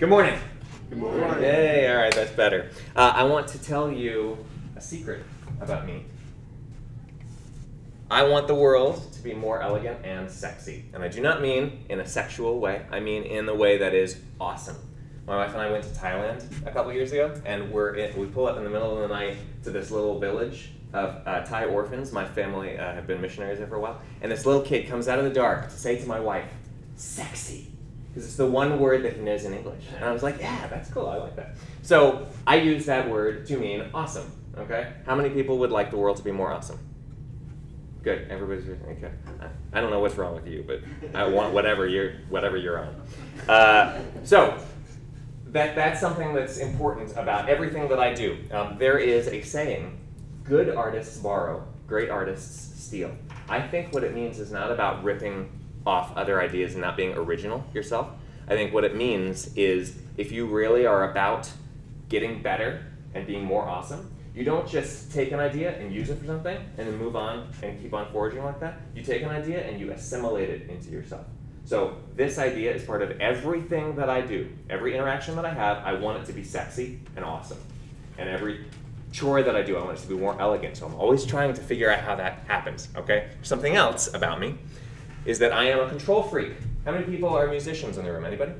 Good morning. Good morning. Yay, all right, that's better. I want to tell you a secret about me. I want the world to be more elegant and sexy. And I do not mean in a sexual way. I mean in the way that is awesome. My wife and I went to Thailand a couple years ago, and we pull up in the middle of the night to this little village of Thai orphans. My family have been missionaries there for a while. And this little kid comes out of the dark to say to my wife, sexy. Because it's the one word that he knows in English. And I was like, yeah, that's cool, I like that. So I use that word to mean awesome, okay? How many people would like the world to be more awesome? Good, everybody's okay. I don't know what's wrong with you, but I want whatever you're on. So that's something that's important about everything that I do. There is a saying: good artists borrow, great artists steal. I think what it means is not about ripping off other ideas and not being original yourself. I think what it means is if you really are about getting better and being more awesome, you don't just take an idea and use it for something and then move on and keep on foraging like that. You take an idea and you assimilate it into yourself. So this idea is part of everything that I do. Every interaction that I have, I want it to be sexy and awesome. And every chore that I do, I want it to be more elegant. So I'm always trying to figure out how that happens, okay? Something else about me is that I am a control freak. How many people are musicians in the room? Anybody?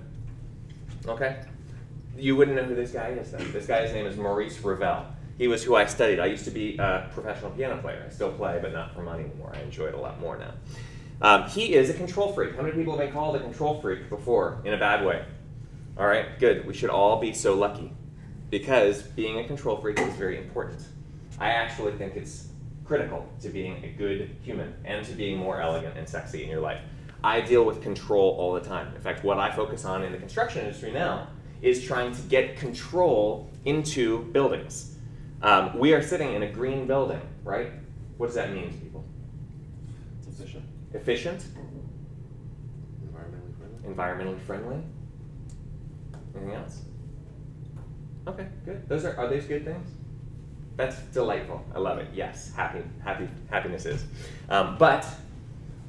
Okay. You wouldn't know who this guy is, though. This guy's name is Maurice Ravel. He was who I studied. I used to be a professional piano player. I still play, but not for money anymore. I enjoy it a lot more now. He is a control freak. How many people have been called a control freak before in a bad way? All right, good. We should all be so lucky because being a control freak is very important. I actually think it's critical to being a good human and to being more elegant and sexy in your life. I deal with control all the time. In fact, what I focus on in the construction industry now is trying to get control into buildings. We are sitting in a green building, right? What does that mean to people? It's efficient. Efficient? Environmentally friendly. Environmentally friendly. Anything else? Okay, good. Those are these good things? That's delightful. I love it. Yes, happiness is. But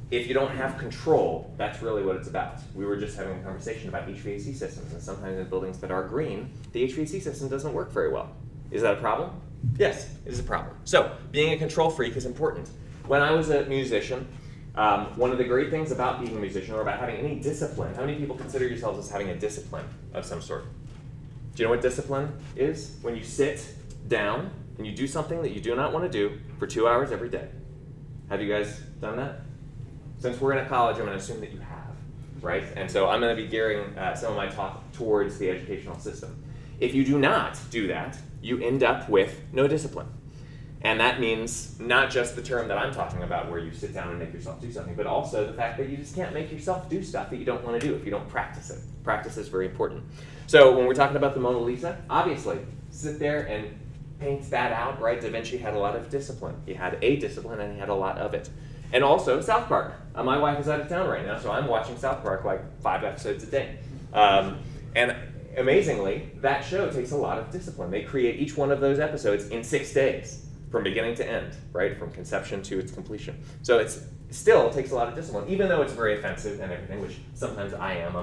if you don't have control, that's really what it's about. We were just having a conversation about HVAC systems, and sometimes in buildings that are green, the HVAC system doesn't work very well. Is that a problem? Yes, it is a problem. So being a control freak is important. When I was a musician, one of the great things about being a musician or about having any discipline, how many people consider yourselves as having a discipline of some sort? Do you know what discipline is? When you sit down and you do something that you do not want to do for 2 hours every day. Have you guys done that? Since we're in a college, I'm going to assume that you have, right? And so I'm going to be gearing some of my talk towards the educational system. If you do not do that, you end up with no discipline. And that means not just the term that I'm talking about where you sit down and make yourself do something, but also the fact that you just can't make yourself do stuff that you don't want to do if you don't practice it. Practice is very important. So when we're talking about the Mona Lisa, obviously, sit there and paint that out, right? Da Vinci had a lot of discipline. He had a discipline and he had a lot of it. And also South Park. My wife is out of town right now, so I'm watching South Park like 5 episodes a day. And amazingly, that show takes a lot of discipline. They create each one of those episodes in 6 days, from beginning to end, right? From conception to its completion. So it still takes a lot of discipline, even though it's very offensive and everything, which sometimes I am.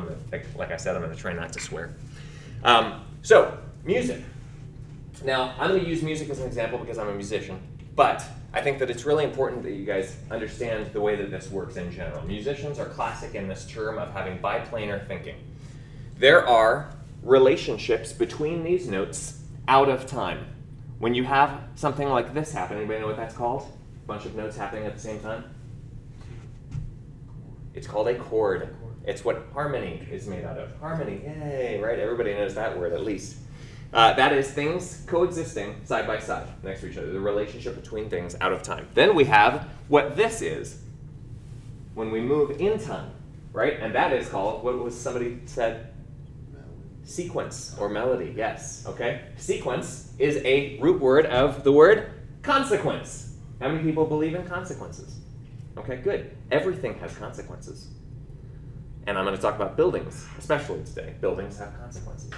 Like I said, I'm going to try not to swear. So music. Now, I'm going to use music as an example because I'm a musician, but I think that it's really important that you guys understand the way that this works in general. Musicians are classic in this term of having biplanar thinking. There are relationships between these notes out of time. When you have something like this happen, anybody know what that's called? A bunch of notes happening at the same time? It's called a chord. It's what harmony is made out of. Harmony, yay, right? Everybody knows that word at least. That is things coexisting side by side next to each other, the relationship between things out of time. Then we have what this is when we move in time, right? And that is called, what was somebody said? Sequence or melody, yes, okay? Sequence is a root word of the word consequence. How many people believe in consequences? Okay, good. Everything has consequences. And I'm going to talk about buildings, especially today. Buildings have consequences.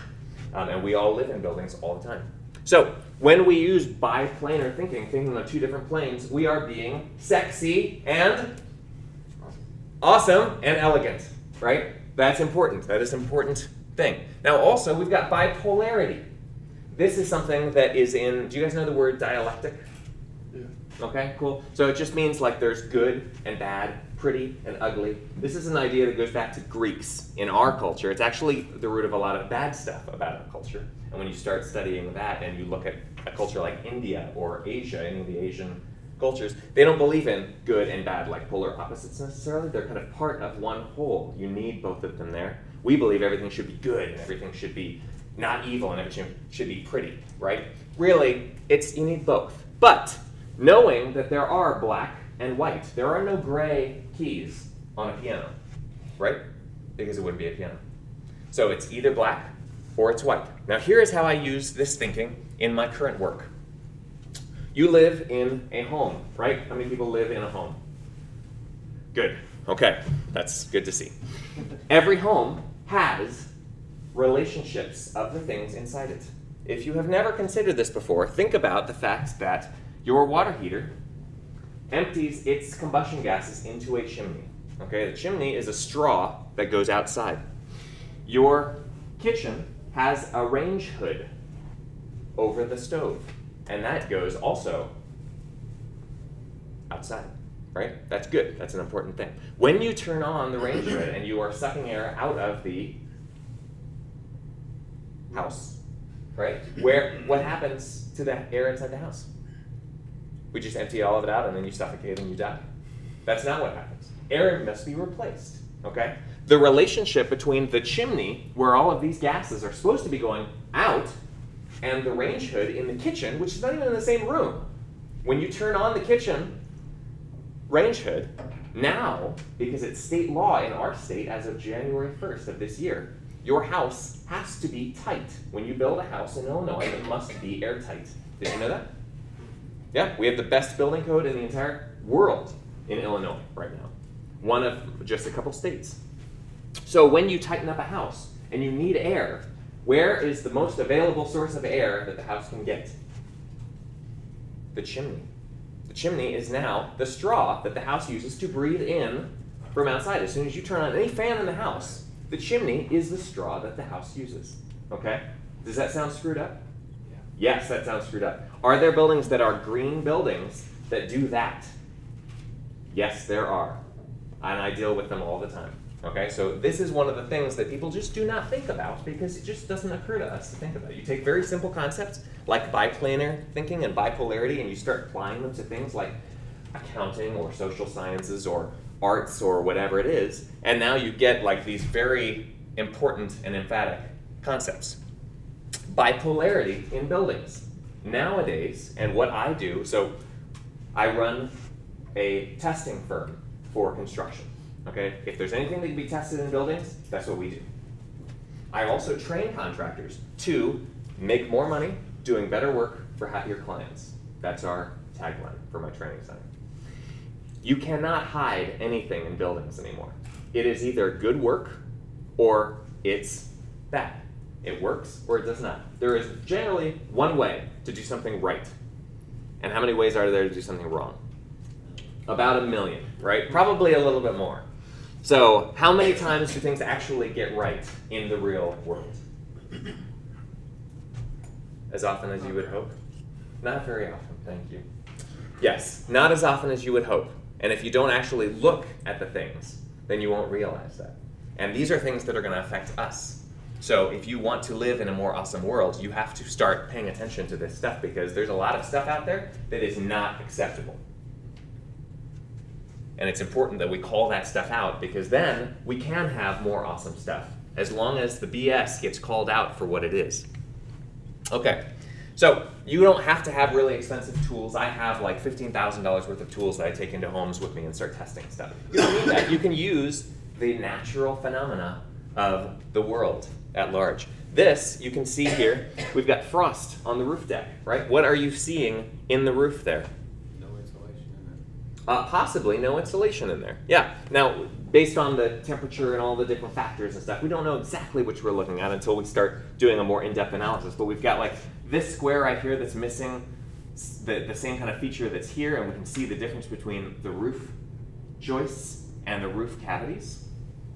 And we all live in buildings all the time. So when we use biplanar thinking, thinking on 2 different planes, we are being sexy and awesome and elegant, right? That's important. That is important. thing. Now also, we've got bipolarity. This is something that is in, do you guys know the word dialectic? Yeah. Okay, cool. So it just means like there's good and bad, pretty and ugly. This is an idea that goes back to Greeks in our culture. It's actually the root of a lot of bad stuff about our culture. And when you start studying that and you look at a culture like India or Asia, any of the Asian cultures, they don't believe in good and bad like polar opposites necessarily. They're kind of part of one whole. You need both of them there. We believe everything should be good and everything should be not evil and everything should be pretty, right? Really, it's you need both. But knowing that there are black and white, there are no gray keys on a piano, right? Because it wouldn't be a piano. So it's either black or it's white. Now here is how I use this thinking in my current work. You live in a home, right? How many people live in a home? Good. Okay. That's good to see. Every home has relationships of the things inside it. If you have never considered this before, think about the fact that your water heater empties its combustion gases into a chimney. Okay? The chimney is a straw that goes outside. Your kitchen has a range hood over the stove. And that goes also outside, right? That's good. That's an important thing. When you turn on the range hood and you are sucking air out of the house, right? What happens to the air inside the house? We just empty all of it out and then you suffocate and you die. That's not what happens. Air must be replaced, okay? The relationship between the chimney, where all of these gases are supposed to be going out, and the range hood in the kitchen, which is not even in the same room. When you turn on the kitchen range hood, now, because it's state law in our state as of January 1st of this year, your house has to be tight. When you build a house in Illinois, it must be airtight. Did you know that? Yeah, we have the best building code in the entire world in Illinois right now. One of just a couple states. So when you tighten up a house and you need air, where is the most available source of air that the house can get? The chimney. The chimney is now the straw that the house uses to breathe in from outside. As soon as you turn on any fan in the house, the chimney is the straw that the house uses. Okay? Does that sound screwed up? Yeah. Yes, that sounds screwed up. Are there buildings that are green buildings that do that? Yes, there are. And I deal with them all the time. Okay, so this is one of the things that people just do not think about because it just doesn't occur to us to think about. You take very simple concepts like biplanar thinking and bipolarity and you start applying them to things like accounting or social sciences or arts or whatever it is, and now you get like these very important and emphatic concepts. Bipolarity in buildings. Nowadays, and what I do, so I run a testing firm for construction. Okay? If there's anything that can be tested in buildings, that's what we do. I also train contractors to make more money doing better work for happier clients. That's our tagline for my training center. You cannot hide anything in buildings anymore. It is either good work or it's bad. It works or it does not. There is generally one way to do something right. And how many ways are there to do something wrong? About a million, right? Probably a little bit more. So how many times do things actually get right in the real world? As often as you would hope? Not very often, thank you. Yes, not as often as you would hope. And if you don't actually look at the things, then you won't realize that. And these are things that are going to affect us. So if you want to live in a more awesome world, you have to start paying attention to this stuff because there's a lot of stuff out there that is not acceptable. And it's important that we call that stuff out because then we can have more awesome stuff as long as the BS gets called out for what it is. Okay, so you don't have to have really expensive tools. I have like $15,000 worth of tools that I take into homes with me and start testing stuff. You don't need that. You can use the natural phenomena of the world at large. This, you can see here, we've got frost on the roof deck, right? What are you seeing in the roof there? Possibly no insulation in there. Yeah. Now, based on the temperature and all the different factors and stuff, we don't know exactly which we're looking at until we start doing a more in-depth analysis. But we've got like this square right here that's missing the same kind of feature that's here, and we can see the difference between the roof joists and the roof cavities.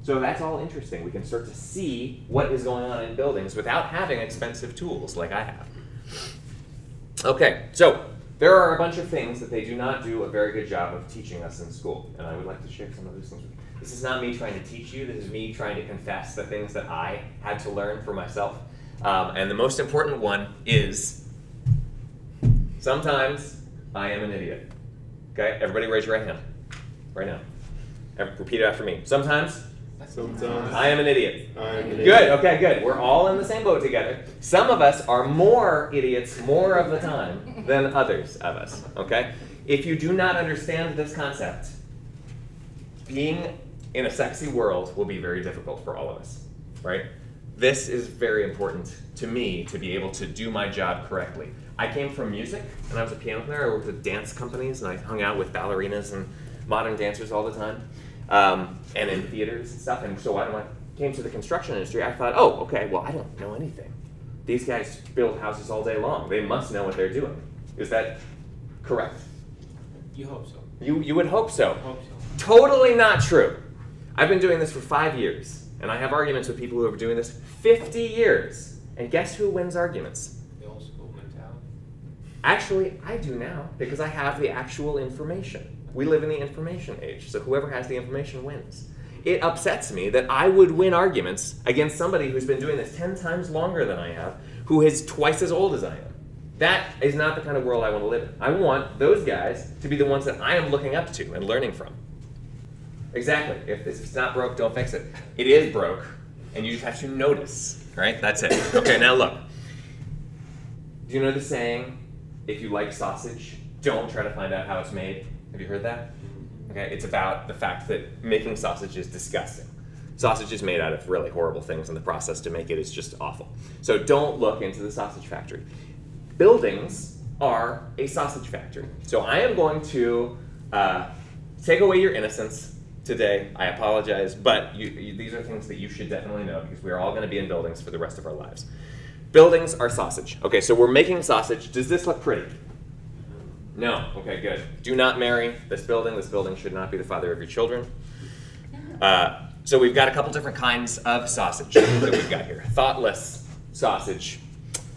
So that's all interesting. We can start to see what is going on in buildings without having expensive tools like I have. Okay, so there are a bunch of things that they do not do a very good job of teaching us in school, and I would like to share some of these things with you. This is not me trying to teach you. This is me trying to confess the things that I had to learn for myself. And the most important one is sometimes I am an idiot. Okay, everybody raise your right hand right now. Repeat it after me. Sometimes I am an idiot. Good, okay, good. We're all in the same boat together. Some of us are more idiots more of the time than others of us, okay? If you do not understand this concept, being in a sexy world will be very difficult for all of us, right? This is very important to me to be able to do my job correctly. I came from music, and I was a piano player. I worked with dance companies, and I hung out with ballerinas and modern dancers all the time. And in theaters and stuff. And so when I came to the construction industry, I thought, oh, okay, well, I don't know anything. These guys build houses all day long. They must know what they're doing. Is that correct? You hope so. You would hope so. Hope so. Totally not true. I've been doing this for 5 years, and I have arguments with people who have been doing this 50 years. And guess who wins arguments? The old school mentality. Actually, I do now, because I have the actual information. We live in the information age, so whoever has the information wins. It upsets me that I would win arguments against somebody who's been doing this 10 times longer than I have, who is twice as old as I am. That is not the kind of world I want to live in. I want those guys to be the ones that I am looking up to and learning from. Exactly. If it's not broke, don't fix it. It is broke, and you just have to notice, right? That's it. Okay, now look. Do you know the saying, if you like sausage, don't try to find out how it's made? Have you heard that? Okay, it's about the fact that making sausage is disgusting. Sausage is made out of really horrible things, and the process to make it is just awful. So don't look into the sausage factory. Buildings are a sausage factory. So I am going to take away your innocence today. I apologize, but these are things that you should definitely know, because we're all going to be in buildings for the rest of our lives. Buildings are sausage. Okay, so we're making sausage. Does this look pretty? No. Okay, good. Do not marry this building. This building should not be the father of your children. So we've got a couple different kinds of sausage that we've got here. Thoughtless sausage.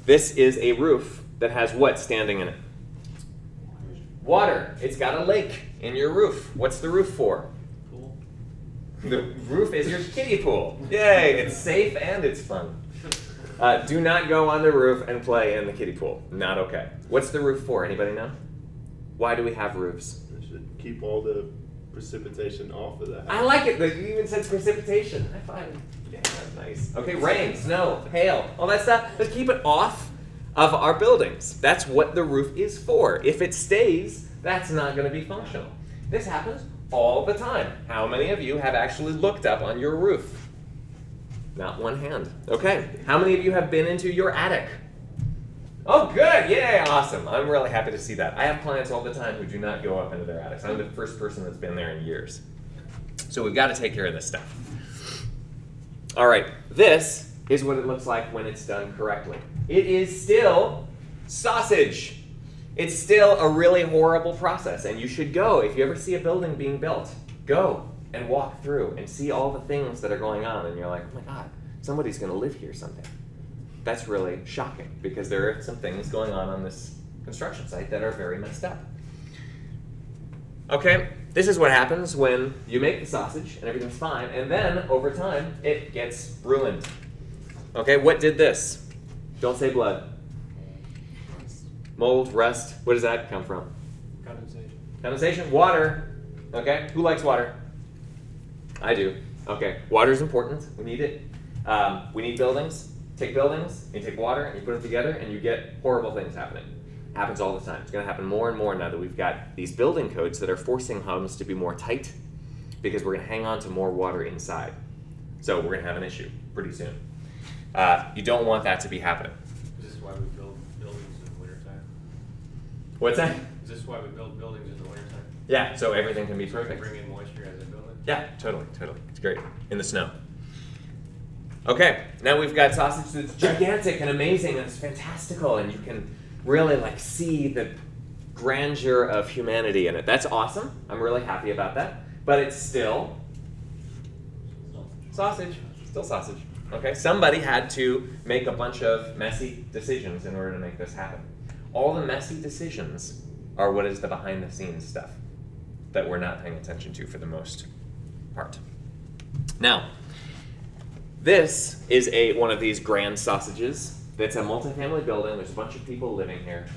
This is a roof that has what standing in it? Water. It's got a lake in your roof. What's the roof for? Pool. The roof is your kiddie pool. Yay, it's safe and it's fun. Do not go on the roof and play in the kiddie pool. Not okay. What's the roof for? Anybody know? Why do we have roofs? It should keep all the precipitation off of the house. I like it that you even said precipitation. I find that's nice. Okay, rain, snow, hail, all that stuff. Let's keep it off of our buildings. That's what the roof is for. If it stays, that's not going to be functional. This happens all the time. How many of you have actually looked up on your roof? Not one hand. Okay, how many of you have been into your attic? Oh, good, yay, awesome. I'm really happy to see that. I have clients all the time who do not go up into their attics. I'm the first person that's been there in years. So we've got to take care of this stuff. All right, this is what it looks like when it's done correctly. It is still sausage. It's still a really horrible process, and you should go. If you ever see a building being built, go and walk through and see all the things that are going on, and you're like, oh my God, somebody's gonna live here someday. That's really shocking, because there are some things going on this construction site that are very messed up. Okay, this is what happens when you make the sausage and everything's fine, and then over time it gets ruined. Okay, what did this? Don't say blood. Mold, rust, what does that come from? Condensation. Condensation, water. Okay, who likes water? I do. Okay, water is important, we need it. We need buildings. Take buildings, and you take water, and you put them together, and you get horrible things happening. It happens all the time. It's going to happen more and more now that we've got these building codes that are forcing homes to be more tight, because we're going to hang on to more water inside. So we're going to have an issue pretty soon. You don't want that to be happening. Is this why we build buildings in the wintertime? What's that? Is this why we build buildings in the wintertime? Yeah, so everything can be perfect. Bring in moisture as a building? Yeah, totally, totally. It's great. In the snow. Okay, now we've got sausage that's gigantic and amazing and it's fantastical and you can really like see the grandeur of humanity in it. That's awesome. I'm really happy about that. But it's still sausage, still sausage. Okay, somebody had to make a bunch of messy decisions in order to make this happen. All the messy decisions are what is the behind the scenes stuff that we're not paying attention to for the most part. Now, this is one of these grand sausages. That's a multifamily building. There's a bunch of people living here.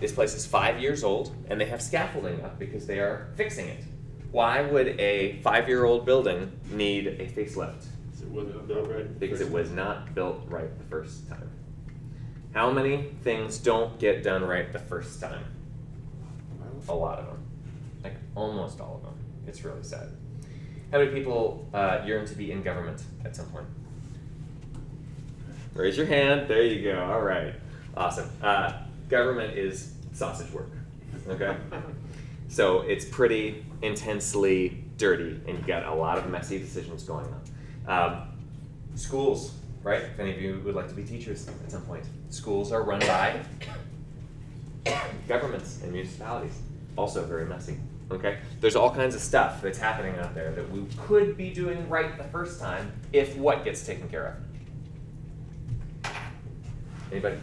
This place is 5 years old, and they have scaffolding up because they are fixing it. Why would a 5-year-old building need a facelift? Because it was not built right the first time. How many things don't get done right the first time? A lot of them. Like almost all of them. It's really sad. How many people yearn to be in government at some point? Raise your hand. There you go. All right. Awesome. Government is sausage work. Okay? So it's pretty intensely dirty, and you've got a lot of messy decisions going on. Schools, right? If any of you would like to be teachers at some point. Schools are run by governments and municipalities. Also very messy, okay? There's all kinds of stuff that's happening out there that we could be doing right the first time if what gets taken care of? Anybody?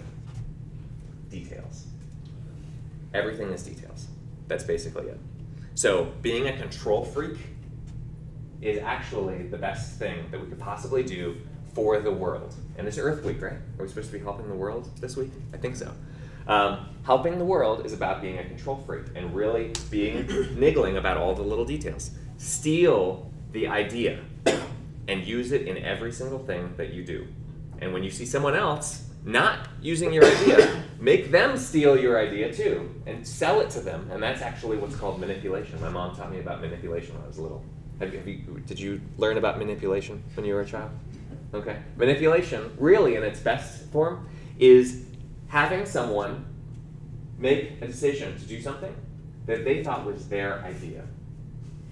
Details. Everything is details. That's basically it. So being a control freak is actually the best thing that we could possibly do for the world. And it's Earth Week, right? Are we supposed to be helping the world this week? I think so. Helping the world is about being a control freak and really being niggling about all the little details. Steal the idea and use it in every single thing that you do. And when you see someone else not using your idea, make them steal your idea too and sell it to them. And that's actually what's called manipulation. My mom taught me about manipulation when I was little. Did you learn about manipulation when you were a child? Okay. Manipulation, really in its best form, is having someone make a decision to do something that they thought was their idea.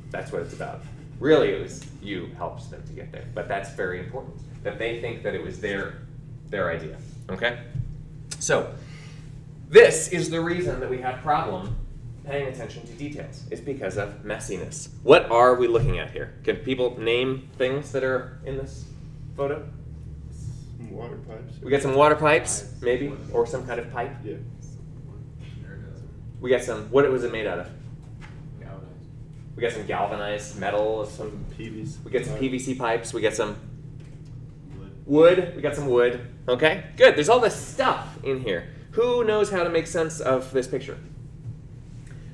That's what it's about. Really, it was you helped them to get there, but that's very important, that they think that it was their idea. Okay? So, this is the reason that we have problem paying attention to details. It's because of messiness. What are we looking at here? Can people name things that are in this photo? Some water pipes. We got some water pipes, maybe, or some kind of pipe. Yeah. We got some. What was it made out of? Galvanized. We got some galvanized metal. Some PVC. We got some PVC pipes. We got some wood. We got some wood. Okay, good. There's all this stuff in here. Who knows how to make sense of this picture?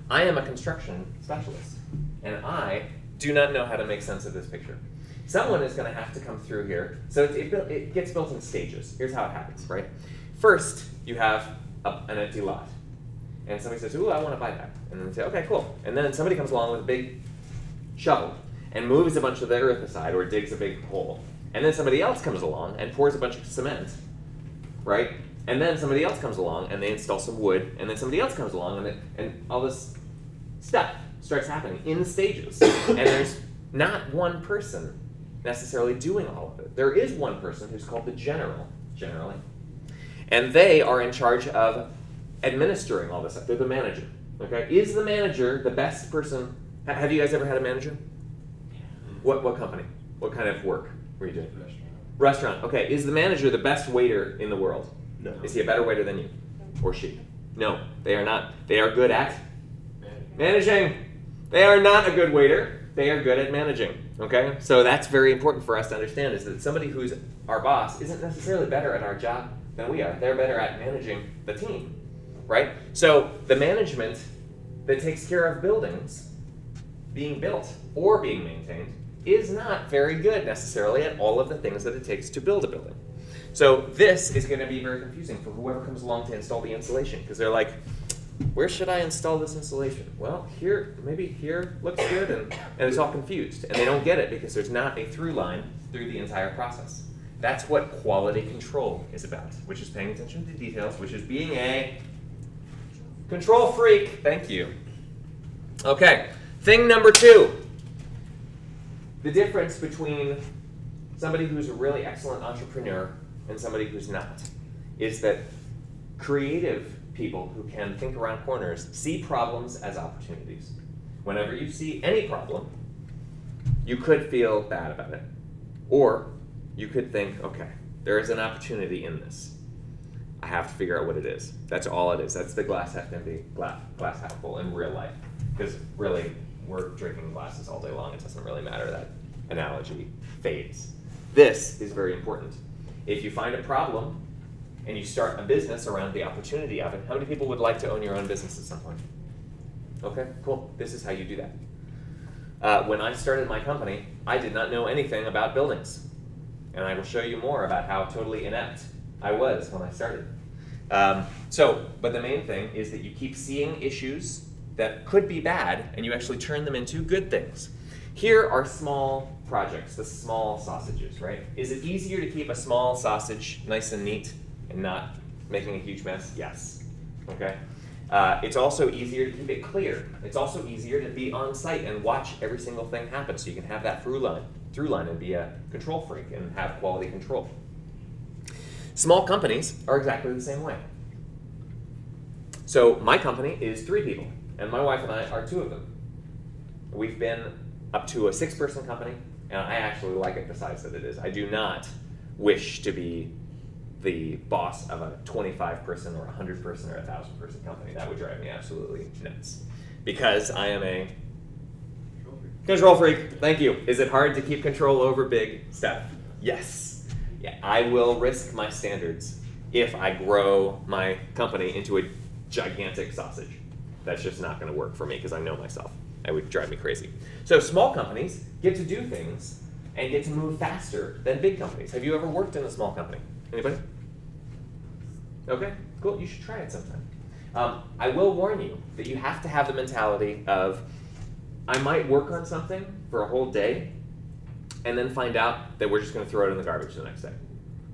I am a construction specialist, and I do not know how to make sense of this picture. Someone is going to have to come through here. So it gets built in stages. Here's how it happens, right? First, you have an empty lot, and somebody says, ooh, I want to buy that. And then they say, okay, cool. And then somebody comes along with a big shovel and moves a bunch of the earth aside or digs a big hole. And then somebody else comes along and pours a bunch of cement, right? And then somebody else comes along and they install some wood, and then somebody else comes along and all this stuff starts happening in stages. And there's not one person necessarily doing all of it. There is one person who's called the general, generally. And they are in charge of administering all this stuff. They're the manager, okay? Is the manager the best person? Have you guys ever had a manager? Yeah. What company? What kind of work were you doing? Restaurant. Restaurant, okay. Is the manager the best waiter in the world? No. Is he a better waiter than you or she? No, they are not. They are good at managing. They are not a good waiter. They are good at managing, okay? So that's very important for us to understand, is that somebody who's our boss isn't necessarily better at our job than we are. They're better at managing the team, right? So the management that takes care of buildings being built or being maintained is not very good necessarily at all of the things that it takes to build a building. So this is going to be very confusing for whoever comes along to install the insulation, because they're like, where should I install this insulation? Well, here, maybe here looks good, and it's all confused. And they don't get it because there's not a through line through the entire process. That's what quality control is about, which is paying attention to details, which is being a control freak. Thank you. Okay, thing number two, the difference between somebody who's a really excellent entrepreneur and somebody who's not, is that creative people who can think around corners see problems as opportunities. Whenever you see any problem, you could feel bad about it. Or you could think, okay, there is an opportunity in this. I have to figure out what it is. That's all it is. That's the glass half empty, glass half full in real life. Because really, we're drinking glasses all day long. It doesn't really matter. That analogy fades. This is very important. If you find a problem and you start a business around the opportunity of it, how many people would like to own your own business at some point? Okay, cool. This is how you do that. When I started my company, I did not know anything about buildings. And I will show you more about how totally inept I was when I started. But the main thing is that you keep seeing issues that could be bad, and you actually turn them into good things. Here are small projects, the small sausages, right? Is it easier to keep a small sausage nice and neat and not making a huge mess? Yes. Okay. It's also easier to keep it clear. It's also easier to be on site and watch every single thing happen, so you can have that through line and be a control freak and have quality control. Small companies are exactly the same way. So my company is 3 people, and my wife and I are 2 of them. We've been up to a 6-person company, and I actually like it the size that it is. I do not wish to be the boss of a 25-person or 100-person or 1,000-person company. That would drive me absolutely nuts, because I am a control freak. Thank you. Is it hard to keep control over big stuff? Yes. Yeah, I will risk my standards if I grow my company into a gigantic sausage. That's just not going to work for me, because I know myself. It would drive me crazy. So small companies get to do things and get to move faster than big companies. Have you ever worked in a small company? Anybody? Okay, cool. You should try it sometime. I will warn you that you have to have the mentality of, I might work on something for a whole day and then find out that we're just going to throw it in the garbage the next day.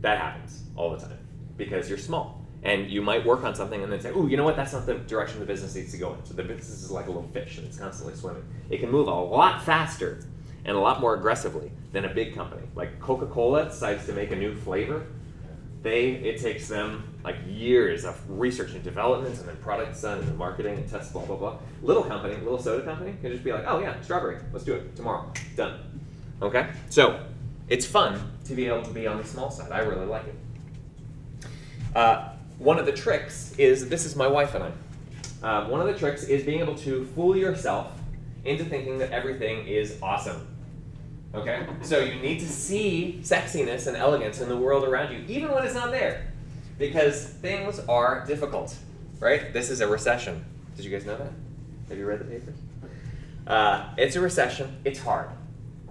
That happens all the time because you're small. And you might work on something and then say, oh, you know what, that's not the direction the business needs to go in. So the business is like a little fish and it's constantly swimming. It can move a lot faster and a lot more aggressively than a big company. Like Coca-Cola decides to make a new flavor. It takes them like years of research and development and then product design and then marketing and tests, blah, blah, blah. Little company, little soda company can just be like, oh yeah, strawberry, let's do it tomorrow, done. Okay, so it's fun to be able to be on the small side. I really like it. One of the tricks is, this is my wife and I. One of the tricks is being able to fool yourself into thinking that everything is awesome. Okay? So you need to see sexiness and elegance in the world around you, even when it's not there, because things are difficult, right? This is a recession. Did you guys know that? Have you read the papers? It's a recession. It's hard,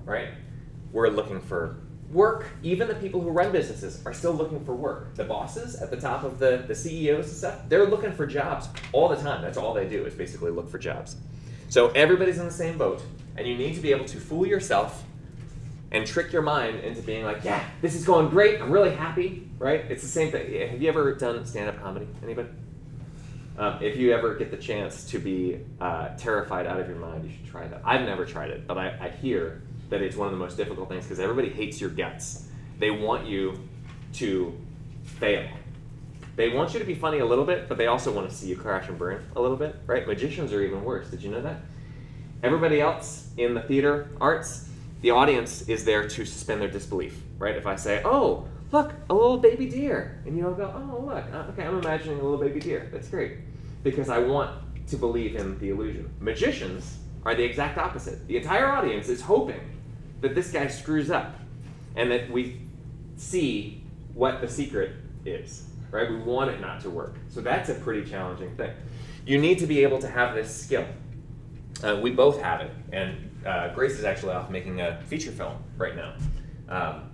right? We're looking for work. Even the people who run businesses are still looking for work. The bosses at the top of the CEOs and stuff, they're looking for jobs all the time. That's all they do is basically look for jobs. So everybody's in the same boat, and you need to be able to fool yourself and trick your mind into being like, yeah, this is going great, I'm really happy, right? It's the same thing. Have you ever done stand-up comedy? Anybody? If you ever get the chance to be terrified out of your mind, you should try that. I've never tried it, but I hear that it's one of the most difficult things because everybody hates your guts. They want you to fail. They want you to be funny a little bit, but they also want to see you crash and burn a little bit, right? Magicians are even worse. Did you know that? Everybody else in the theater arts, the audience is there to suspend their disbelief, right? If I say, oh, look, a little baby deer, and you don't go, oh, look, okay, I'm imagining a little baby deer. That's great, because I want to believe in the illusion. Magicians are the exact opposite. The entire audience is hoping that this guy screws up and that we see what the secret is, right? We want it not to work. So that's a pretty challenging thing. You need to be able to have this skill. We both have it, and Grace is actually off making a feature film right now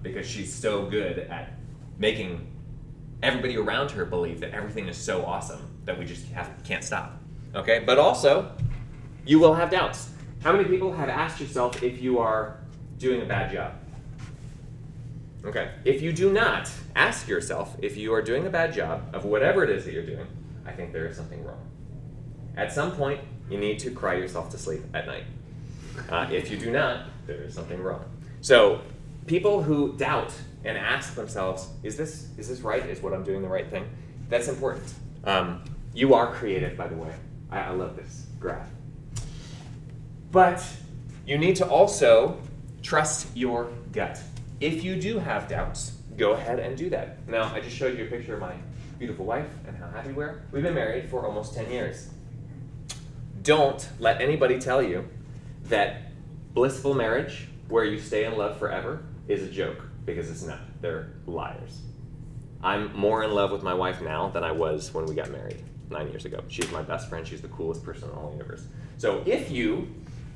because she's so good at making everybody around her believe that everything is so awesome that we just can't stop, okay? But also, you will have doubts. How many people have asked yourself if you are doing a bad job? Okay, if you do not ask yourself if you are doing a bad job of whatever it is that you're doing, I think there is something wrong. At some point, you need to cry yourself to sleep at night. If you do not, there is something wrong. So people who doubt and ask themselves, is this right? Is what I'm doing the right thing? That's important. You are creative, by the way. I love this graph. But you need to also trust your gut. If you do have doubts, go ahead and do that. Now, I just showed you a picture of my beautiful wife and how happy we are. We've been married for almost 10 years. Don't let anybody tell you that blissful marriage, where you stay in love forever, is a joke, because it's not. They're liars. I'm more in love with my wife now than I was when we got married 9 years ago. She's my best friend. She's the coolest person in all the universe. So if you,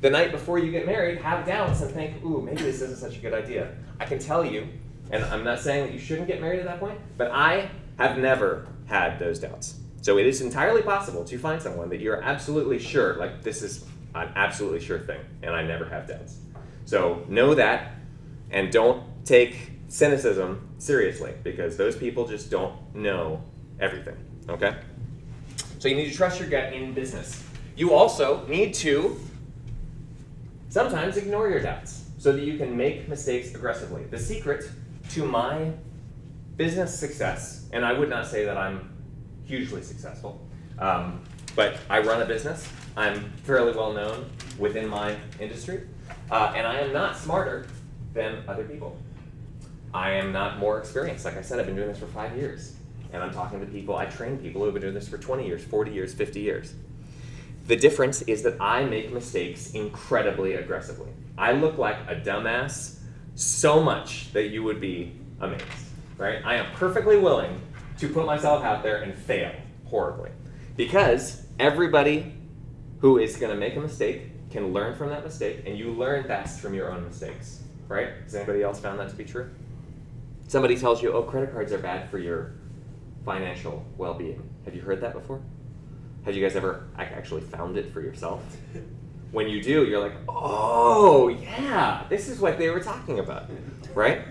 the night before you get married, have doubts and think, ooh, maybe this isn't such a good idea, I can tell you, and I'm not saying that you shouldn't get married at that point, but I have never had those doubts. So it is entirely possible to find someone that you're absolutely sure, like, this is an absolutely sure thing, and I never have doubts. So know that, and don't take cynicism seriously, because those people just don't know everything, okay? So you need to trust your gut in business. You also need to sometimes ignore your doubts so that you can make mistakes aggressively. The secret to my business success, and I would not say that I'm hugely successful, but I run a business. I'm fairly well known within my industry, and I am not smarter than other people. I am not more experienced. Like I said, I've been doing this for 5 years, and I'm talking to people, I train people who have been doing this for 20 years, 40 years, 50 years. The difference is that I make mistakes incredibly aggressively. I look like a dumbass so much that you would be amazed, right? I am perfectly willing to put myself out there and fail horribly, because everybody who is gonna make a mistake can learn from that mistake, and you learn best from your own mistakes, right? Has anybody else found that to be true? Somebody tells you, oh, credit cards are bad for your financial well-being. Have you heard that before? Have you guys ever actually found it for yourself? When you do, you're like, oh, yeah, this is what they were talking about, right?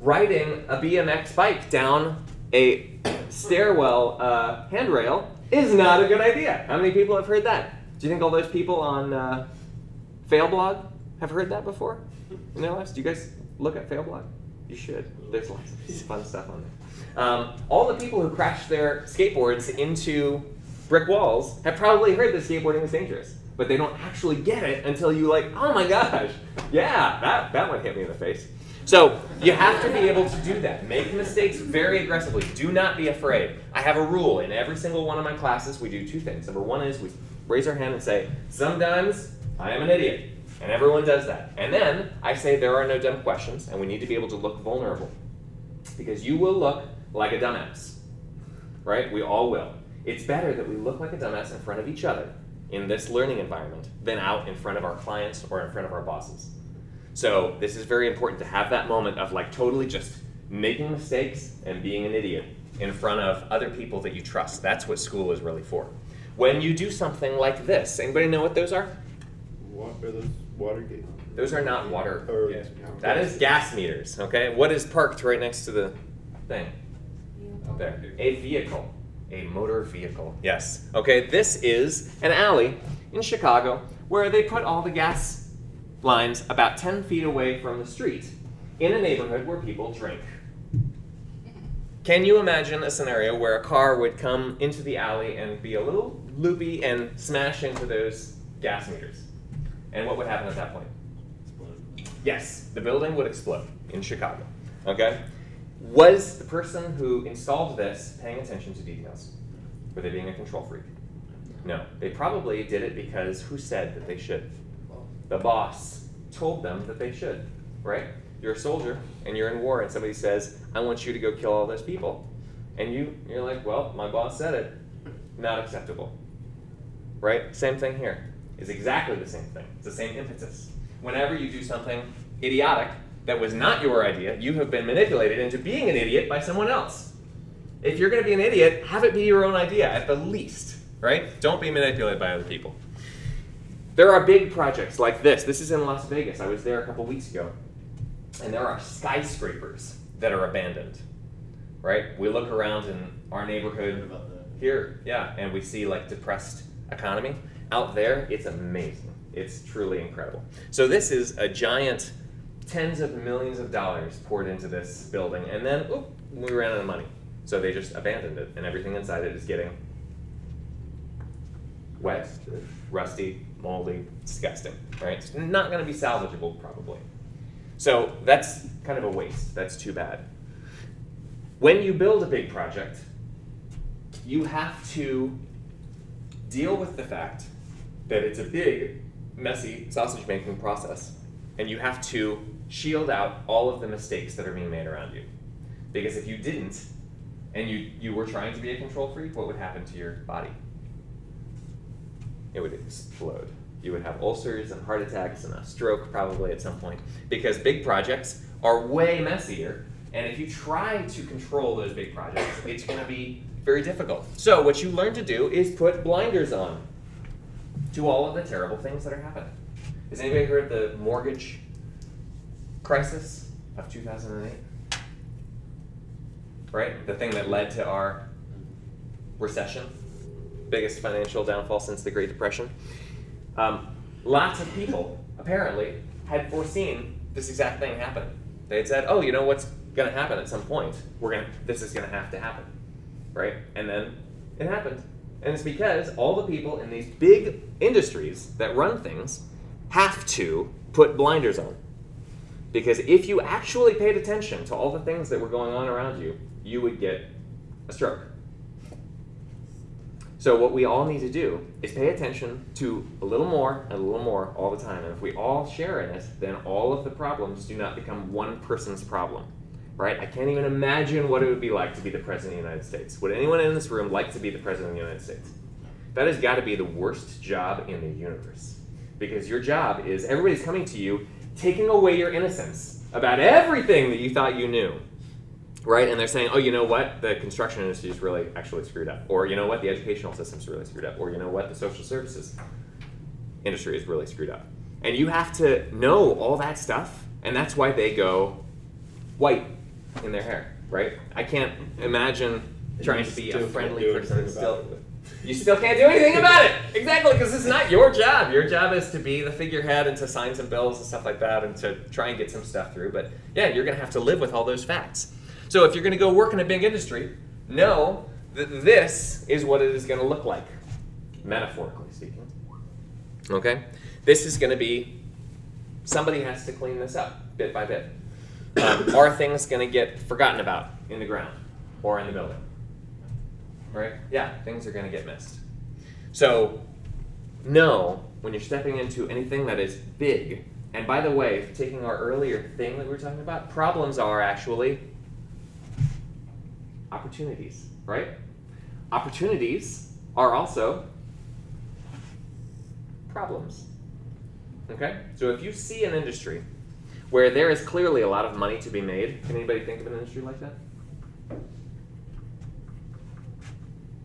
Riding a BMX bike down a stairwell handrail is not a good idea. How many people have heard that? Do you think all those people on Failblog have heard that before in their lives? Do you guys look at Failblog? You should. There's lots of fun stuff on there. All the people who crash their skateboards into brick walls have probably heard that skateboarding is dangerous, but they don't actually get it until you like, oh my gosh, yeah, that one hit me in the face. So you have to be able to do that. Make mistakes very aggressively. Do not be afraid. I have a rule. In every single one of my classes, we do two things. Number one is we raise our hand and say, sometimes I am an idiot. And everyone does that. And then I say there are no dumb questions, and we need to be able to look vulnerable, because you will look like a dumbass, right? We all will. It's better that we look like a dumbass in front of each other in this learning environment than out in front of our clients or in front of our bosses. So this is very important, to have that moment of like totally just making mistakes and being an idiot in front of other people that you trust. That's what school is really for. When you do something like this, anybody know what those are? What are those? Water gauge. Those are not water. Yeah. That is gas meters, okay? What is parked right next to the thing? Up there. A vehicle. A motor vehicle. Yes. Okay, this is an alley in Chicago where they put all the gas lines about 10 feet away from the street in a neighborhood where people drink. Can you imagine a scenario where a car would come into the alley and be a little loopy and smash into those gas meters? And what would happen at that point? Explode. Yes, the building would explode in Chicago, okay? Was the person who installed this paying attention to details? Were they being a control freak? No, they probably did it because who said that they should? The boss told them that they should, right? You're a soldier and you're in war and somebody says, I want you to go kill all those people. And you're like, well, my boss said it. Not acceptable, right? Same thing here. Is exactly the same thing. It's the same impetus. Whenever you do something idiotic that was not your idea, you have been manipulated into being an idiot by someone else. If you're going to be an idiot, have it be your own idea at the least, right? Don't be manipulated by other people. There are big projects like this. This is in Las Vegas. I was there a couple weeks ago. And there are skyscrapers that are abandoned, right? We look around in our neighborhood here, yeah, and we see like depressed economy. Out there, it's amazing. It's truly incredible. So this is a giant tens of millions of dollars poured into this building, and then oop, we ran out of money. So they just abandoned it, and everything inside it is getting wet, rusty, moldy, disgusting, right? It's not gonna be salvageable, probably. So that's kind of a waste. That's too bad. When you build a big project, you have to deal with the fact that it's a big, messy sausage making process, and you have to shield out all of the mistakes that are being made around you. Because if you didn't, and you were trying to be a control freak, what would happen to your body? It would explode. You would have ulcers and heart attacks and a stroke probably at some point, because big projects are way messier, and if you try to control those big projects, it's going to be very difficult. So what you learn to do is put blinders on to all of the terrible things that are happening. Has anybody heard of the mortgage crisis of 2008? Right? The thing that led to our recession, biggest financial downfall since the Great Depression. Lots of people, apparently, had foreseen this exact thing happen. They had said, oh, you know what's going to happen at some point? This is going to have to happen, right? And then it happened. And it's because all the people in these big industries that run things have to put blinders on. Because if you actually paid attention to all the things that were going on around you, you would get a stroke. So what we all need to do is pay attention to a little more and a little more all the time. And if we all share in it, then all of the problems do not become one person's problem, right? I can't even imagine what it would be like to be the President of the United States. Would anyone in this room like to be the President of the United States? That has got to be the worst job in the universe. Because your job is, everybody's coming to you, taking away your innocence about everything that you thought you knew. Right? And they're saying, oh, you know what? The construction industry is really actually screwed up. Or, you know what? The educational system's really screwed up. Or, you know what? The social services industry is really screwed up. And you have to know all that stuff. And that's why they go white in their hair, right? I can't imagine trying to be a friendly person. You still can't do anything about it. Exactly, because it's not your job. Your job is to be the figurehead and to sign some bills and stuff like that and to try and get some stuff through. But yeah, you're going to have to live with all those facts. So if you're going to go work in a big industry, know that this is what it is going to look like, metaphorically speaking. Okay? This is going to be, somebody has to clean this up bit by bit. Are things going to get forgotten about in the ground or in the building? Right? Yeah, things are going to get missed. So know when you're stepping into anything that is big. And by the way, taking our earlier thing that we were talking about, problems are actually opportunities, right? Opportunities are also problems, okay? So if you see an industry where there is clearly a lot of money to be made, can anybody think of an industry like that?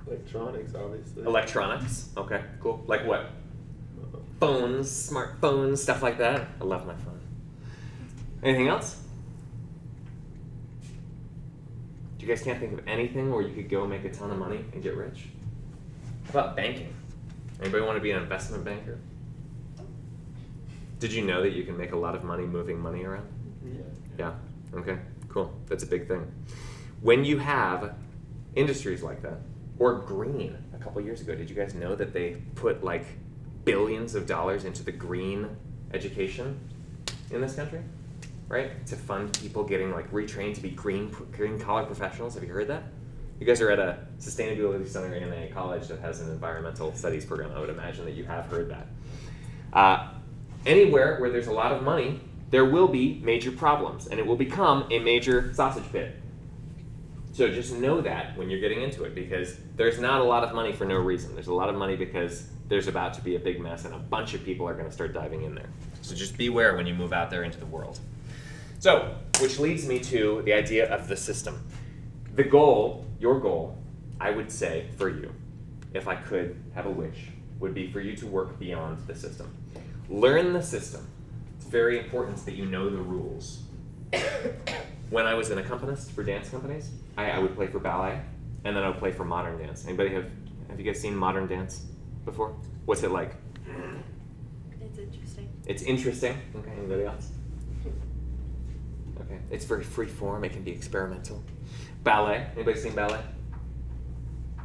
Electronics, obviously. Electronics, okay, cool. Like what? Phones, smartphones, stuff like that. I love my phone. Anything else? You guys can't think of anything where you could go make a ton of money and get rich? How about banking? Anybody want to be an investment banker? Did you know that you can make a lot of money moving money around? Yeah. Yeah? Okay, cool. That's a big thing. When you have industries like that, or green, a couple years ago, did you guys know that they put like billions of dollars into the green education in this country? Right? To fund people getting like retrained to be green-collar professionals. Have you heard that? You guys are at a sustainability center in a college that has an environmental studies program. I would imagine that you have heard that. Anywhere where there's a lot of money, there will be major problems, and it will become a major sausage pit. So just know that when you're getting into it, because there's not a lot of money for no reason. There's a lot of money because there's about to be a big mess, and a bunch of people are going to start diving in there. So just beware when you move out there into the world. So, which leads me to the idea of the system. The goal, your goal, I would say for you, if I could have a wish, would be for you to work beyond the system. Learn the system. It's very important that you know the rules. When I was an accompanist for dance companies, I would play for ballet, and then I would play for modern dance. Anybody have you guys seen modern dance before? What's it like? It's interesting. It's interesting? Okay, anybody else? Okay. It's very free form. It can be experimental. Ballet. Anybody seen ballet?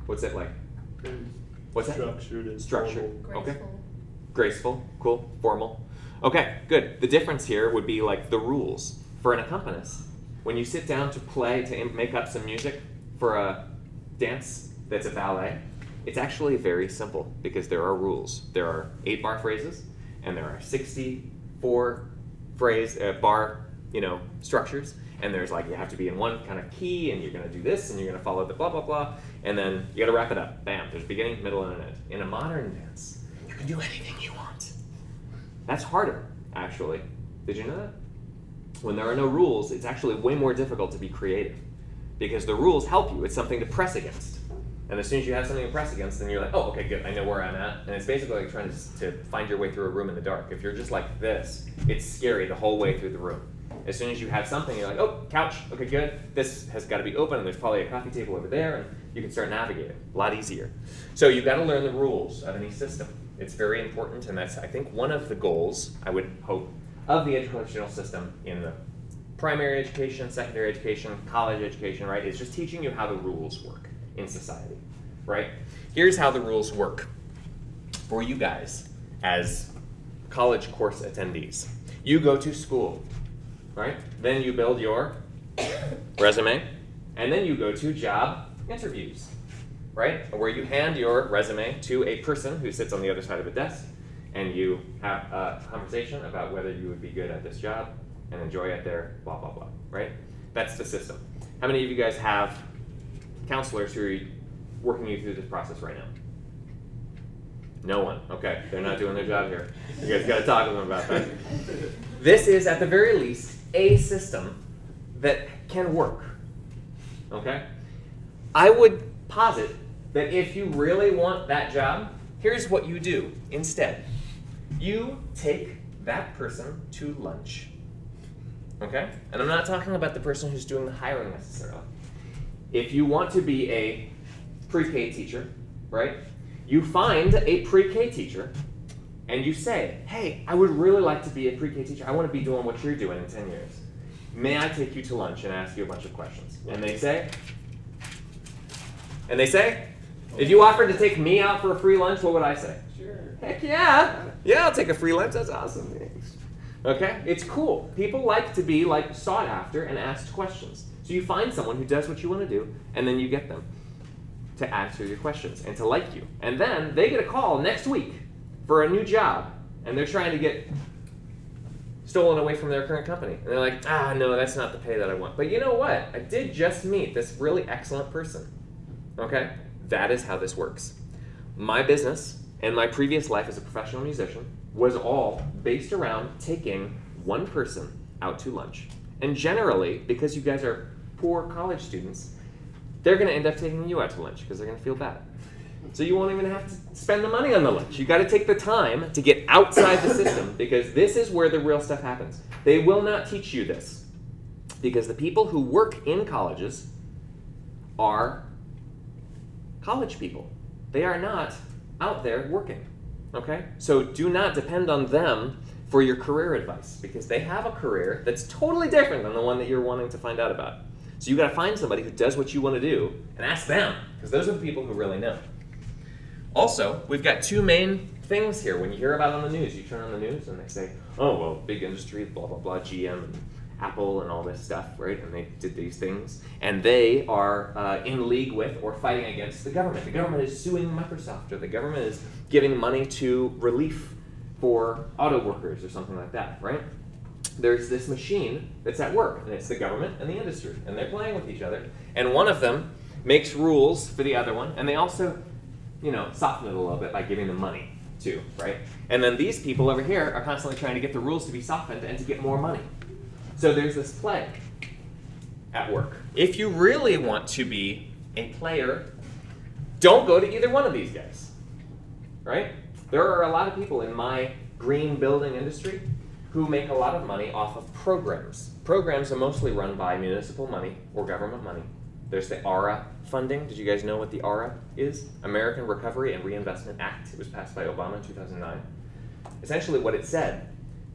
What's it like? What's that? Structured. Structured. Graceful. Okay. Graceful. Cool. Formal. Okay, good. The difference here would be like the rules for an accompanist. When you sit down to play, to make up some music for a dance that's a ballet, it's actually very simple because there are rules. There are 8-bar phrases and there are 64 phrase bar, structures. And there's like, you have to be in one kind of key, and you're going to do this, and you're going to follow the blah, blah, blah, and then you got to wrap it up. Bam, there's beginning, middle, and an end. In a modern dance, you can do anything you want. That's harder, actually. Did you know that? When there are no rules, it's actually way more difficult to be creative because the rules help you. It's something to press against. And as soon as you have something to press against, then you're like, oh, okay, good, I know where I'm at. And it's basically like trying to find your way through a room in the dark. If you're just like this, it's scary the whole way through the room. As soon as you have something, you're like, oh, couch, okay, good. This has got to be open, and there's probably a coffee table over there, and you can start navigating. A lot easier. So you've got to learn the rules of any system. It's very important, and that's, I think, one of the goals, I would hope, of the educational system in the primary education, secondary education, college education, right, is just teaching you how the rules work in society, right? Here's how the rules work for you guys as college course attendees. You go to school. Right? Then you build your resume, and then you go to job interviews, right? Where you hand your resume to a person who sits on the other side of a desk, and you have a conversation about whether you would be good at this job and enjoy it there, blah, blah, blah, right? That's the system. How many of you guys have counselors who are working you through this process right now? No one. Okay, they're not doing their job here. You guys got to talk to them about that. This is, at the very least, a system that can work, okay? I would posit that if you really want that job, here's what you do instead. You take that person to lunch, okay? And I'm not talking about the person who's doing the hiring necessarily. If you want to be a pre-K teacher, right, you find a pre-K teacher and you say, hey, I would really like to be a pre-K teacher. I want to be doing what you're doing in 10 years. May I take you to lunch and ask you a bunch of questions? And they say, if you offered to take me out for a free lunch, what would I say? Sure. Heck yeah. Yeah, I'll take a free lunch. That's awesome. Thanks. Okay? It's cool. People like to be like sought after and asked questions. So you find someone who does what you want to do, and then you get them to answer your questions and to like you. And then they get a call next week for a new job, and they're trying to get stolen away from their current company. And they're like, ah, no, that's not the pay that I want. But you know what? I did just meet this really excellent person. Okay? That is how this works. My business and my previous life as a professional musician was all based around taking one person out to lunch. And generally, because you guys are poor college students, they're going to end up taking you out to lunch because they're going to feel bad. So you won't even have to spend the money on the lunch. You've got to take the time to get outside the system because this is where the real stuff happens. They will not teach you this because the people who work in colleges are college people. They are not out there working, okay? So do not depend on them for your career advice because they have a career that's totally different than the one that you're wanting to find out about. So you've got to find somebody who does what you want to do and ask them because those are the people who really know. Also, we've got two main things here. When you hear about on the news, you turn on the news and they say, oh, well, big industry, blah, blah, blah, GM, and Apple, and all this stuff, right? And they did these things. And they are in league with or fighting against the government. The government is suing Microsoft, or the government is giving money to relief for auto workers or something like that, right? There's this machine that's at work, and it's the government and the industry, and they're playing with each other. And one of them makes rules for the other one, and they also, you know, soften it a little bit by giving them money too, right? And then these people over here are constantly trying to get the rules to be softened and to get more money. So there's this play at work. If you really want to be a player, don't go to either one of these guys, right? There are a lot of people in my green building industry who make a lot of money off of programs. Programs are mostly run by municipal money or government money. There's the ARRA funding. Did you guys know what the ARRA is? American Recovery and Reinvestment Act. It was passed by Obama in 2009. Essentially what it said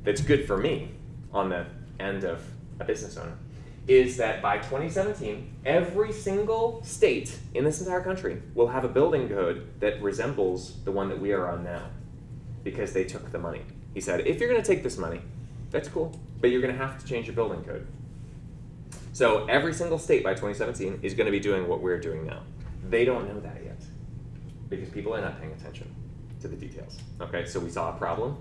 that's good for me on the end of a business owner is that by 2017, every single state in this entire country will have a building code that resembles the one that we are on now because they took the money. He said, if you're going to take this money, that's cool, but you're going to have to change your building code. So every single state by 2017 is going to be doing what we're doing now. They don't know that yet because people are not paying attention to the details. Okay, so we saw a problem.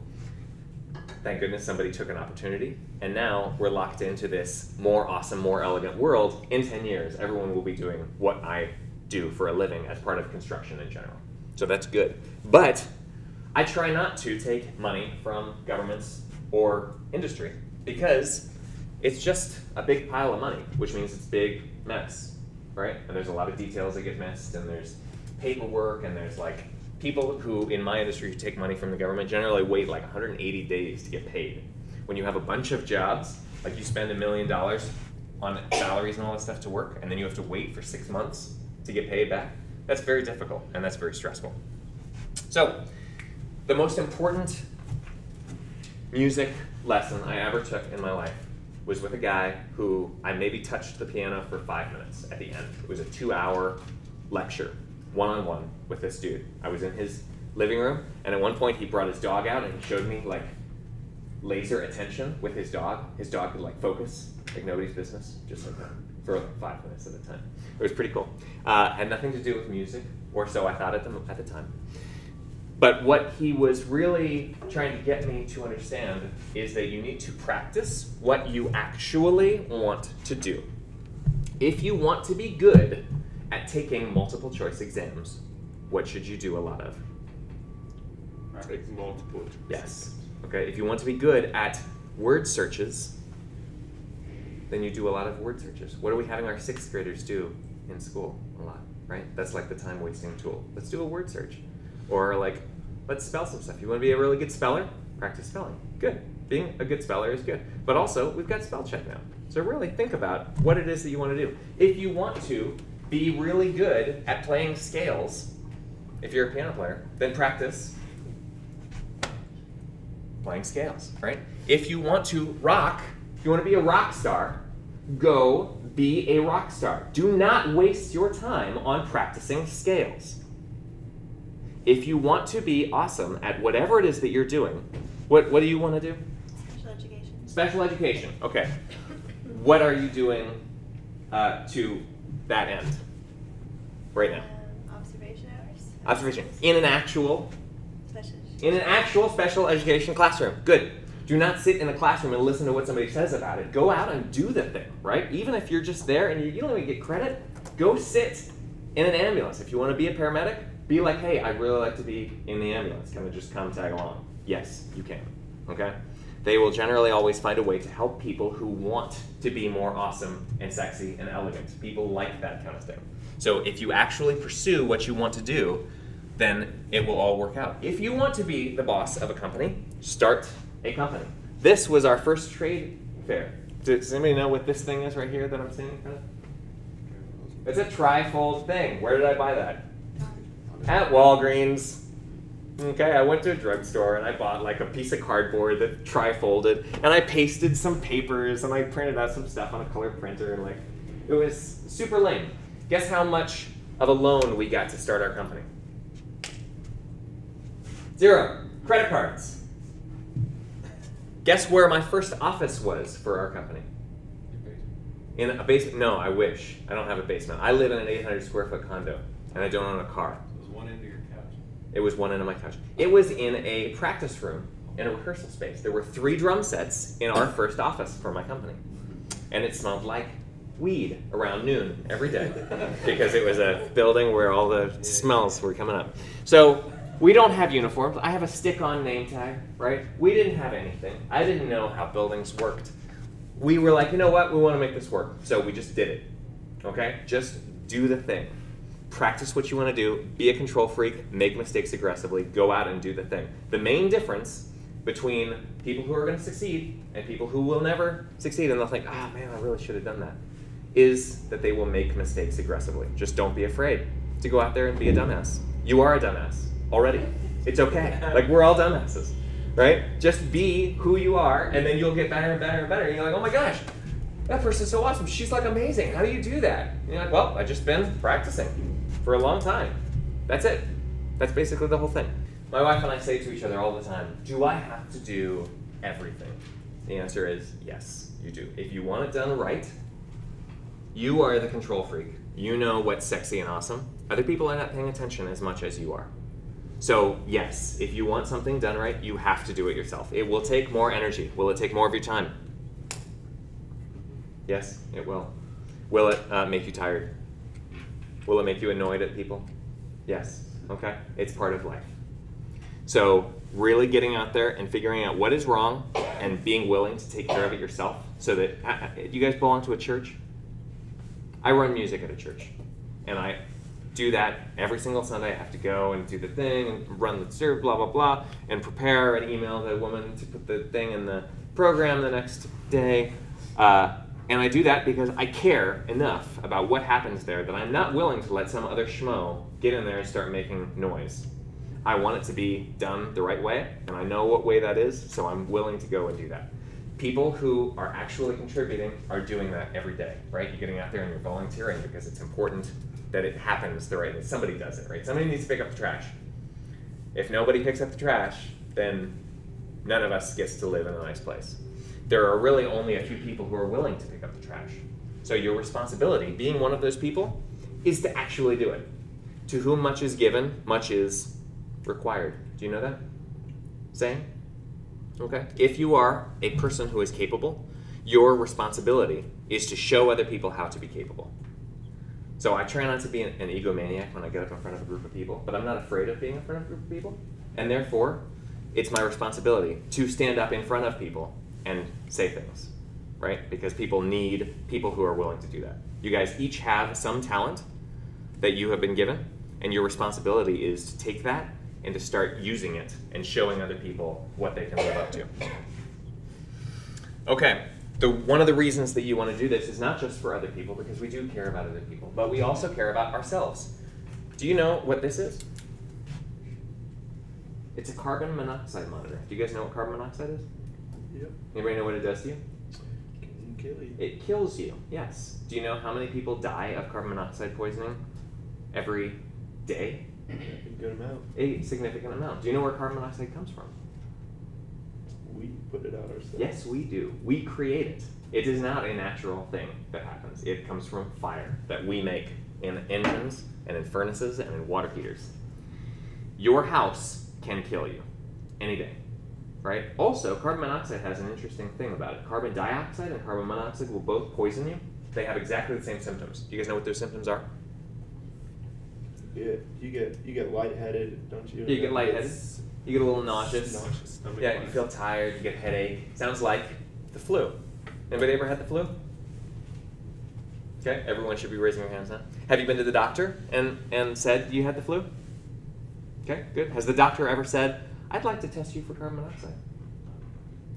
Thank goodness somebody took an opportunity, and now we're locked into this more awesome, more elegant world. In 10 years, everyone will be doing what I do for a living as part of construction in general. So that's good. But I try not to take money from governments or industry because it's just a big pile of money, which means it's a big mess, right? And there's a lot of details that get missed, and there's paperwork, and there's like people who, in my industry, who take money from the government generally wait like 180 days to get paid. When you have a bunch of jobs, like you spend $1 million on salaries and all that stuff to work, and then you have to wait for 6 months to get paid back, that's very difficult, and that's very stressful. So the most important music lesson I ever took in my life was with a guy who I maybe touched the piano for 5 minutes at the end. It was a 2-hour lecture, one-on-one with this dude. I was in his living room, and at one point he brought his dog out and he showed me like laser attention with his dog. His dog could like focus, like nobody's business, just like that, for like 5 minutes at a time. It was pretty cool. Had nothing to do with music, or so I thought at the time. But what he was really trying to get me to understand is that you need to practice what you actually want to do. If you want to be good at taking multiple choice exams, what should you do a lot of? Take multiple choice. Yes. Okay. If you want to be good at word searches, then you do a lot of word searches. What are we having our 6th graders do in school? A lot, right? That's like the time wasting tool. Let's do a word search. Or like, let's spell some stuff. You want to be a really good speller? Practice spelling. Good. Being a good speller is good. But also, we've got spell check now. So really think about what it is that you want to do. If you want to be really good at playing scales, if you're a piano player, then practice playing scales, right? If you want to rock, if you want to be a rock star, go be a rock star. Do not waste your time on practicing scales. If you want to be awesome at whatever it is that you're doing, what do you want to do? Special education. Special education, okay. What are you doing to that end right now? Observation hours. Observation. In an actual special education classroom. Good. Do not sit in a classroom and listen to what somebody says about it. Go out and do the thing, right? Even if you're just there and you don't even get credit, go sit in an ambulance. If you want to be a paramedic, be like, hey, I'd really like to be in the ambulance. Can I just come tag along? Yes, you can, okay? They will generally always find a way to help people who want to be more awesome and sexy and elegant. People like that kind of thing. So if you actually pursue what you want to do, then it will all work out. If you want to be the boss of a company, start a company. This was our first trade fair. Does anybody know what this thing is right here that I'm seeing in front of? It's a trifold thing. Where did I buy that? At Walgreens. Okay, I went to a drugstore and I bought like a piece of cardboard that tri-folded, and I pasted some papers and I printed out some stuff on a color printer, and like, it was super lame. Guess how much of a loan we got to start our company? 0. Credit cards. Guess where my first office was for our company? In a basement? No, I wish. I don't have a basement. I live in an 800 square foot condo and I don't own a car. It was one end of my couch. It was in a practice room, in a rehearsal space. There were 3 drum sets in our first office for my company. And it smelled like weed around noon every day because it was a building where all the smells were coming up. So we don't have uniforms. I have a stick-on name tag, right? We didn't have anything. I didn't know how buildings worked. We were like, you know what? We want to make this work. So we just did it, okay? Just do the thing. Practice what you want to do, be a control freak, make mistakes aggressively, go out and do the thing. The main difference between people who are going to succeed and people who will never succeed and they'll think, ah, man, I really should have done that, is that they will make mistakes aggressively. Just don't be afraid to go out there and be a dumbass. You are a dumbass already. It's okay. Like, we're all dumbasses, right? Just be who you are, and then you'll get better and better and better. And you're like, oh my gosh, that person's so awesome. She's like amazing. How do you do that? And you're like, well, I've just been practicing for a long time. That's it. That's basically the whole thing. My wife and I say to each other all the time, do I have to do everything? The answer is yes, you do. If you want it done right, you are the control freak. You know what's sexy and awesome. Other people are not paying attention as much as you are. So yes, if you want something done right, you have to do it yourself. It will take more energy. Will it take more of your time? Yes, it will. Will it make you tired? Will it make you annoyed at people? Yes, okay, it's part of life. So really getting out there and figuring out what is wrong and being willing to take care of it yourself. So that, you guys belong to a church? I run music at a church, and I do that every single Sunday. I have to go and do the thing and run the serve, blah, blah, blah, and prepare and email the woman to put the thing in the program the next day. And I do that because I care enough about what happens there that I'm not willing to let some other schmo get in there and start making noise. I want it to be done the right way, and I know what way that is, so I'm willing to go and do that. People who are actually contributing are doing that every day, right? You're getting out there and you're volunteering because it's important that it happens the right way. Somebody does it, right? Somebody needs to pick up the trash. If nobody picks up the trash, then none of us gets to live in a nice place. There are really only a few people who are willing to pick up the trash. So your responsibility, being one of those people, is to actually do it. To whom much is given, much is required. Do you know that saying? Okay. If you are a person who is capable, your responsibility is to show other people how to be capable. So I try not to be an egomaniac when I get up in front of a group of people, but I'm not afraid of being in front of a group of people, and therefore, it's my responsibility to stand up in front of people and say things, right? Because people need people who are willing to do that. You guys each have some talent that you have been given, and your responsibility is to take that and to start using it and showing other people what they can live up to. Okay, one of the reasons that you want to do this is not just for other people, because we do care about other people, but we also care about ourselves. Do you know what this is? It's a carbon monoxide monitor. Do you guys know what carbon monoxide is? Yep. Anybody know what it does to you? It can kill you. It kills you, yes. Do you know how many people die of carbon monoxide poisoning every day? A good amount. A significant amount. Do you know where carbon monoxide comes from? We put it out ourselves. Yes, we do. We create it. It is not a natural thing that happens. It comes from fire that we make in engines and in furnaces and in water heaters. Your house can kill you any day, right? Also, carbon monoxide has an interesting thing about it. Carbon dioxide and carbon monoxide will both poison you. They have exactly the same symptoms. Do you guys know what those symptoms are? Yeah, you get lightheaded, don't you? You get lightheaded. You get a little nauseous. Yeah, you feel tired. You get headache. Sounds like the flu. Anybody ever had the flu? Okay, everyone should be raising their hands now. Have you been to the doctor and said you had the flu? Okay, good. Has the doctor ever said, "I'd like to test you for carbon monoxide"?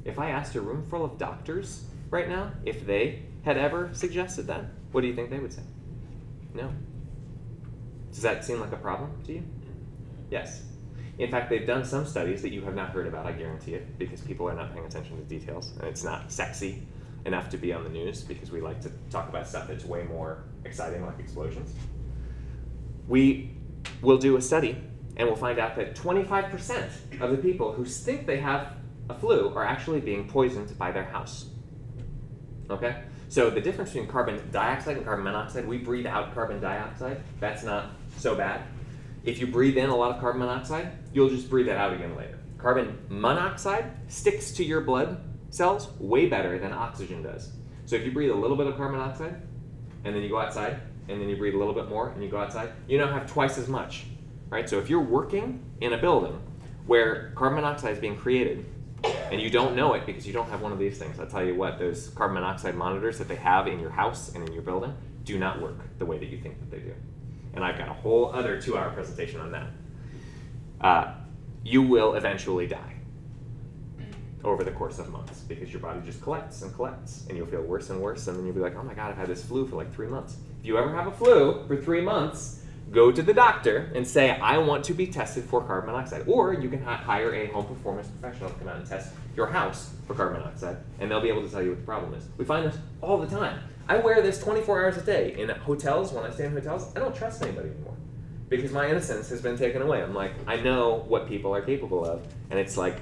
If I asked a room full of doctors right now if they had ever suggested that, what do you think they would say? No. Does that seem like a problem to you? Yes. In fact, they've done some studies that you have not heard about, I guarantee it, because people are not paying attention to details, and it's not sexy enough to be on the news because we like to talk about stuff that's way more exciting, like explosions. We will do a study, and we'll find out that 25% of the people who think they have a flu are actually being poisoned by their house. Okay? So the difference between carbon dioxide and carbon monoxide, we breathe out carbon dioxide. That's not so bad. If you breathe in a lot of carbon monoxide, you'll just breathe that out again later. Carbon monoxide sticks to your blood cells way better than oxygen does. So if you breathe a little bit of carbon monoxide, and then you go outside, and then you breathe a little bit more, and you go outside, you now have twice as much, right? So if you're working in a building where carbon monoxide is being created, and you don't know it because you don't have one of these things. I'll tell you what, those carbon monoxide monitors that they have in your house and in your building do not work the way that you think that they do. And I've got a whole other 2-hour presentation on that. You will eventually die over the course of months because your body just collects and you'll feel worse and worse, and then you'll be like, oh my God, I've had this flu for like 3 months. If you ever have a flu for 3 months, go to the doctor and say, I want to be tested for carbon monoxide. Or you can hire a home performance professional to come out and test your house for carbon monoxide, and they'll be able to tell you what the problem is. We find this all the time. I wear this 24 hours a day. In hotels, when I stay in hotels, I don't trust anybody anymore. because my innocence has been taken away. I'm like, I know what people are capable of, and it's like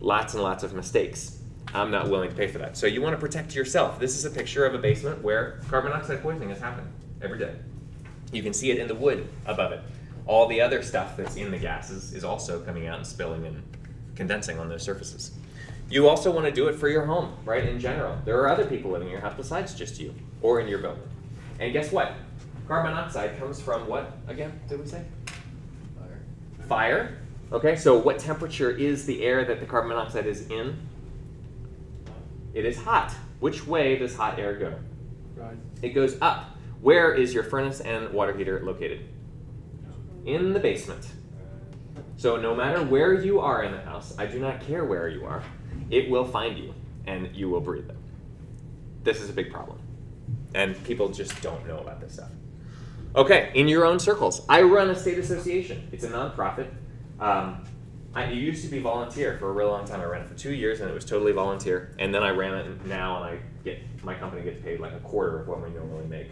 lots and lots of mistakes. I'm not willing to pay for that. So you want to protect yourself. This is a picture of a basement where carbon dioxide poisoning has happened every day. You can see it in the wood above it. All the other stuff that's in the gases is also coming out and spilling and condensing on those surfaces. You also want to do it for your home, right, in general. There are other people living in your house besides just you, or in your building. And guess what? Carbon dioxide comes from what, again, did we say? Fire. Fire. Okay, so what temperature is the air that the carbon dioxide is in? It is hot. Which way does hot air go? Right. It goes up. Where is your furnace and water heater located? In the basement. So no matter where you are in the house, I do not care where you are, it will find you and you will breathe it. This is a big problem. And people just don't know about this stuff. Okay, in your own circles. I run a state association. It's a nonprofit. I used to be volunteer for a really long time. I ran it for 2 years and it was totally volunteer. And then I ran it now and my company gets paid like a quarter of what we normally make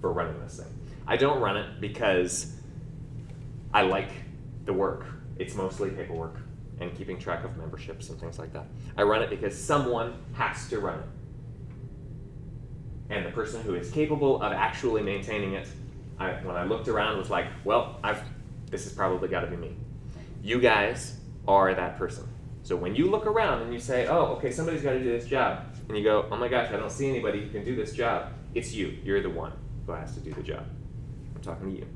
for running this thing. I don't run it because I like the work. It's mostly paperwork and keeping track of memberships and things like that. I run it because someone has to run it. And the person who is capable of actually maintaining it, when I looked around, was like, well, this has probably got to be me. You guys are that person. So when you look around and you say, oh, okay, somebody's got to do this job, and you go, oh my gosh, I don't see anybody who can do this job, it's you. You're the one who has to do the job. I'm talking to you.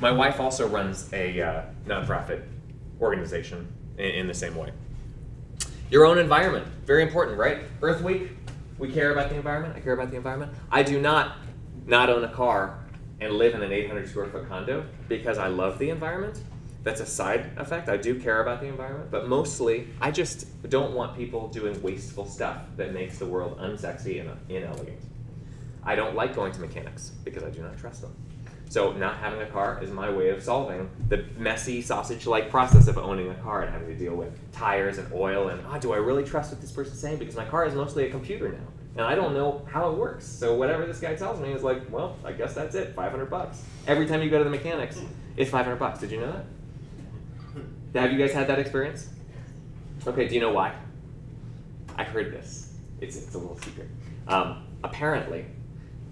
My wife also runs a nonprofit organization in the same way. Your own environment, very important, right? Earth Week, we care about the environment. I care about the environment. I do not own a car and live in an 800 square foot condo because I love the environment. That's a side effect. I do care about the environment, but mostly I just don't want people doing wasteful stuff that makes the world unsexy and inelegant. I don't like going to mechanics because I do not trust them. So not having a car is my way of solving the messy sausage-like process of owning a car and having to deal with tires and oil and, oh, do I really trust what this person's saying? Because my car is mostly a computer now, and I don't know how it works. So whatever this guy tells me is like, well, I guess that's it, 500 bucks. Every time you go to the mechanics, it's 500 bucks. Did you know that? Have you guys had that experience? Okay, do you know why? I've heard this. It's a little secret. Apparently,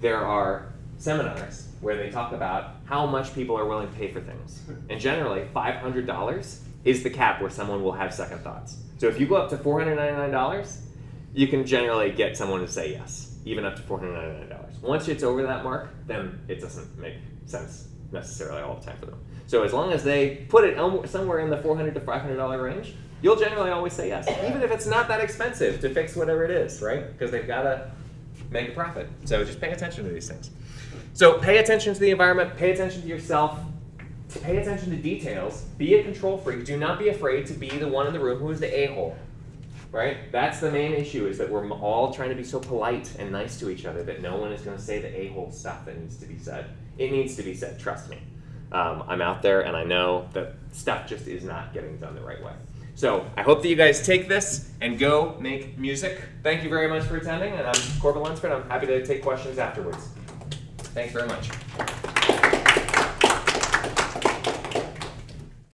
there are seminars where they talk about how much people are willing to pay for things. And generally, $500 is the cap where someone will have second thoughts. So if you go up to $499, you can generally get someone to say yes, even up to $499. Once it's over that mark, then it doesn't make sense necessarily all the time for them. So as long as they put it somewhere in the $400 to $500 range, you'll generally always say yes, even if it's not that expensive to fix whatever it is, right? Because they've got to make a profit. So just pay attention to these things. So pay attention to the environment, pay attention to yourself, pay attention to details, be a control freak. Do not be afraid to be the one in the room who is the a-hole, right? That's the main issue, is that we're all trying to be so polite and nice to each other that no one is going to say the a-hole stuff that needs to be said. It needs to be said, trust me. I'm out there and I know that stuff just is not getting done the right way. So I hope that you guys take this and go make music. Thank you very much for attending, and I'm Corbett Lunsford. I'm happy to take questions afterwards. Thanks very much.